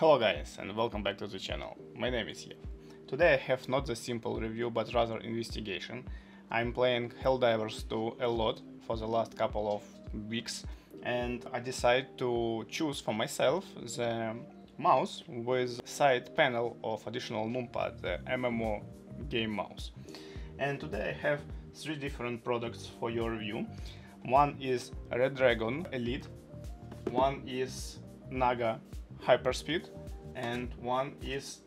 Hello guys and welcome back to the channel. My name is Yev. Today I have not the simple review but rather investigation. I'm playing Helldivers 2 a lot for the last couple of weeks and I decided to choose for myself the mouse with side panel of additional numpad, the MMO game mouse. And today I have three different products for your review. One is Redragon Elite, one is Naga Hyperspeed, and one is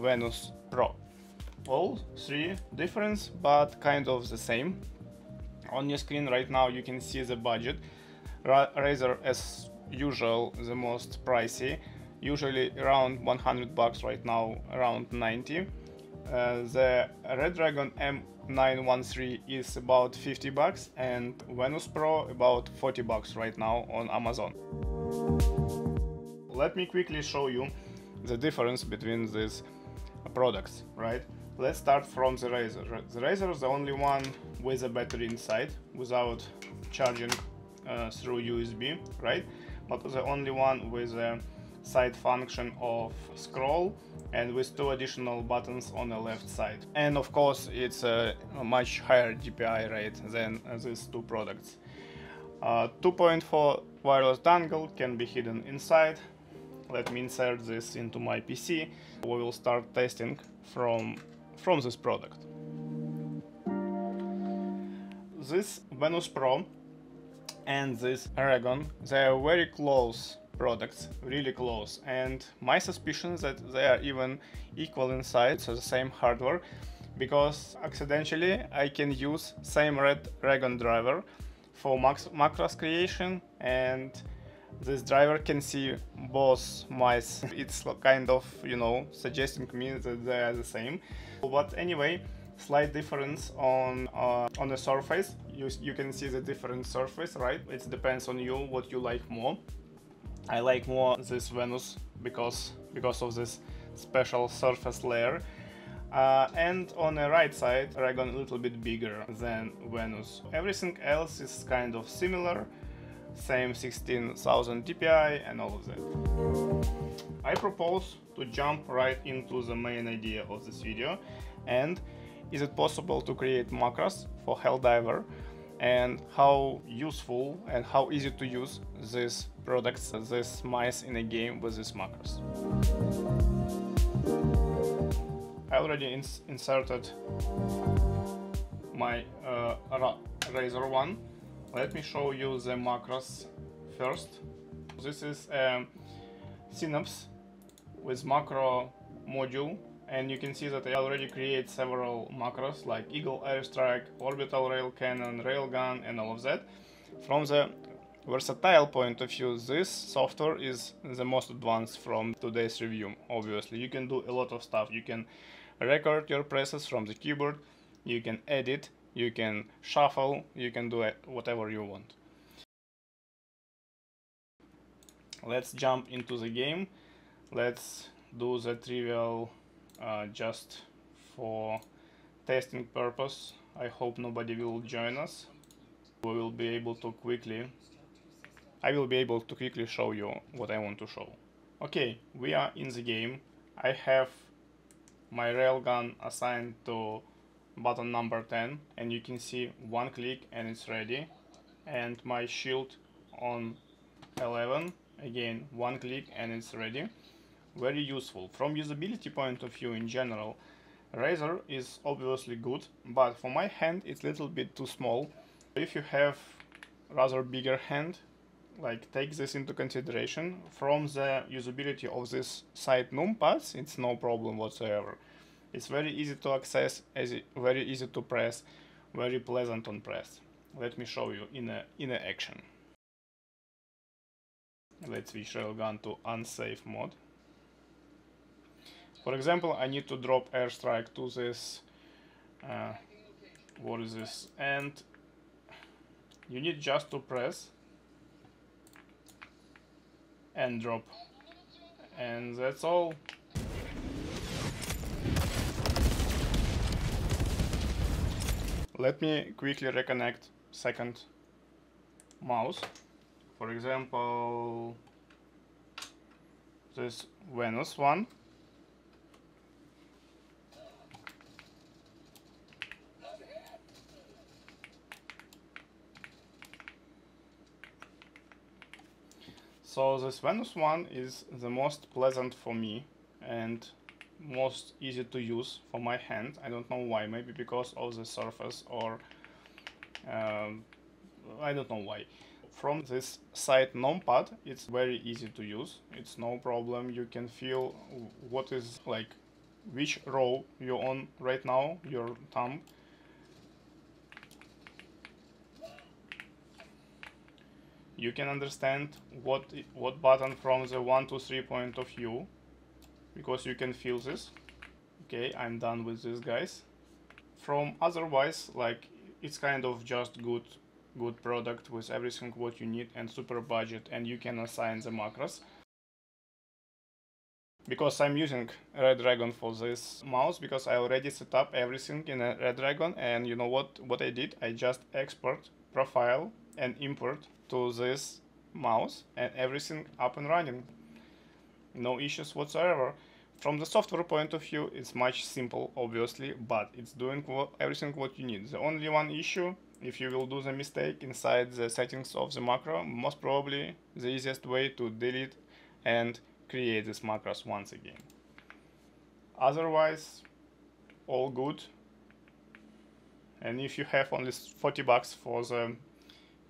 Venus Pro. All three different but kind of the same. On your screen right now you can see the budget. Razer, as usual, the most pricey, usually around 100 bucks, right now around 90. The Redragon M913 is about 50 bucks and Venus Pro about 40 bucks right now on Amazon. Let me quickly show you the difference between these products, right? Let's start from the Razer. The Razer is the only one with a battery inside, without charging through USB, right? But the only one with a side function of scroll and with two additional buttons on the left side. And of course, it's a much higher DPI rate than these two products. 2.4 wireless dongle can be hidden inside. Let me insert this into my PC. We will start testing from this product. This Venus Pro and this Redragon, they are very close products, really close. And my suspicion is that they are even equal inside, so the same hardware, because accidentally I can use same Redragon driver for macros creation, and this driver can see both mice. It's kind of, you know, suggesting me that they are the same. But anyway, slight difference on the surface. You can see the different surface, right? It depends on you what you like more. I like more this Venus because of this special surface layer. And on the right side, Redragon a little bit bigger than Venus. Everything else is kind of similar, same 16,000 DPI and all of that. I propose to jump right into the main idea of this video. And is it possible to create macros for Helldiver? And how useful and how easy to use these products, these mice in a game with these macros. I already inserted my Razer one. Let me show you the macros first. This is Synapse with macro module, and you can see that I already create several macros like Eagle Airstrike, Orbital Rail Cannon, Rail Gun, and all of that. From the versatile point of view, this software is the most advanced from today's review, obviously. You can do a lot of stuff. You can record your presses from the keyboard, you can edit, you can shuffle, you can do whatever you want. Let's jump into the game. Let's do the trivial just for testing purpose. I hope nobody will join us. We will be able to quickly... I will be able to quickly show you what I want to show. Okay, we are in the game. I have my railgun assigned to button number 10, and you can see one click and it's ready, and my shield on 11, again one click and it's ready. Very useful. From usability point of view in general, Razer is obviously good, but for my hand it's a little bit too small. If you have rather bigger hand, like, take this into consideration. From the usability of this side numpads, it's no problem whatsoever. It's very easy to access, very easy to press, very pleasant on press. Let me show you in action. Let's switch Railgun to unsafe mode. For example, I need to drop airstrike to this. What is this? And you need just to press and drop, and that's all. Let me quickly reconnect second mouse. For example, this Venus one. So this Venus one is the most pleasant for me and most easy to use for my hand. I don't know why, maybe because of the surface, or I don't know why. From this side numpad it's very easy to use, it's no problem. You can feel what is like which row you're on right now, your thumb. You can understand what button from the 1, 2, 3 point of view, because you can feel this. Okay, I'm done with this, guys. From otherwise, like, it's kind of just good product with everything what you need and super budget, and you can assign the macros. Because I'm using Redragon for this mouse, because I already set up everything in a Redragon, and you know what I did? I just export profile and import to this mouse, and everything up and running, no issues whatsoever. From the software point of view it's much simple, obviously, but it's doing everything what you need. The only one issue, if you will do the mistake inside the settings of the macro, most probably the easiest way to delete and create these macros once again. Otherwise all good. And if you have only 40 bucks for the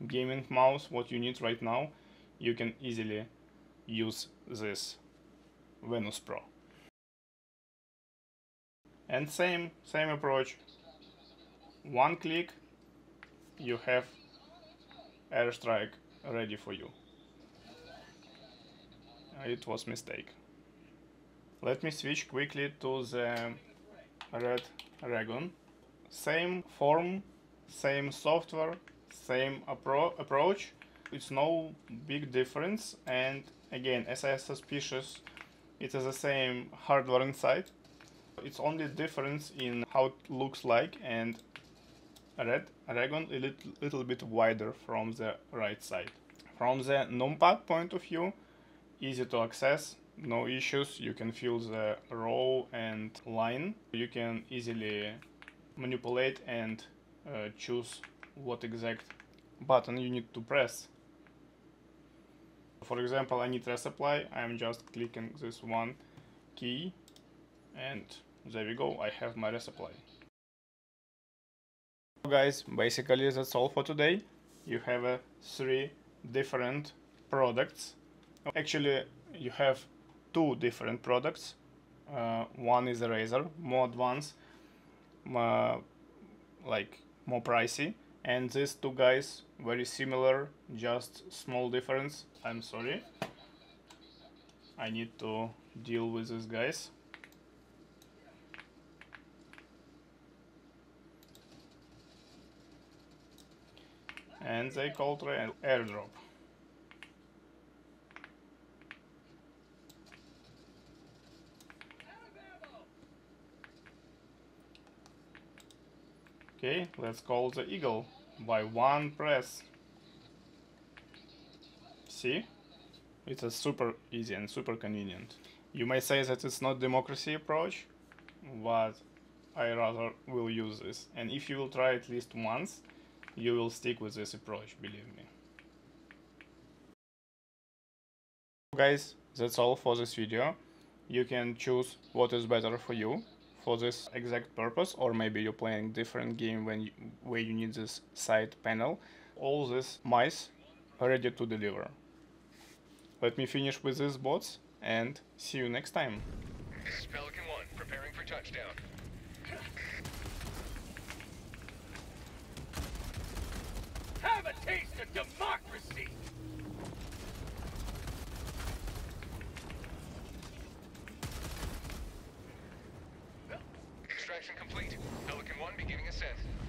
gaming mouse what you need right now, you can easily use this Venus Pro. And same approach, one click you have Airstrike ready for you. It was mistake. Let me switch quickly to the Redragon. Same form, same software, same approach, it's no big difference. And again, as I suspicious, it is the same hardware inside. It's only difference in how it looks like, and Redragon a little bit wider from the right side. From the numpad point of view, easy to access, no issues. You can feel the row and line. You can easily manipulate and choose what exact button you need to press. For example, I need resupply, I'm just clicking this one key and there we go, I have my resupply. So guys, basically that's all for today. You have 3 different products. Actually you have 2 different products. One is a Razer, more advanced, like more pricey. And these two guys very similar, just small difference. I'm sorry, I need to deal with these guys. And they called airdrop. Okay, let's call the Eagle by one press. See, it's a super easy and super convenient. You may say that it's not democracy approach, but I rather will use this. And if you will try at least once, you will stick with this approach, believe me. Guys, that's all for this video. You can choose what is better for you, for this exact purpose, or maybe you're playing different game where you need this side panel. All these mice are ready to deliver. Let me finish with these bots and see you next time. This is Pelican One, preparing for touchdown. Have a taste of democracy! Complete. Pelican One beginning ascent.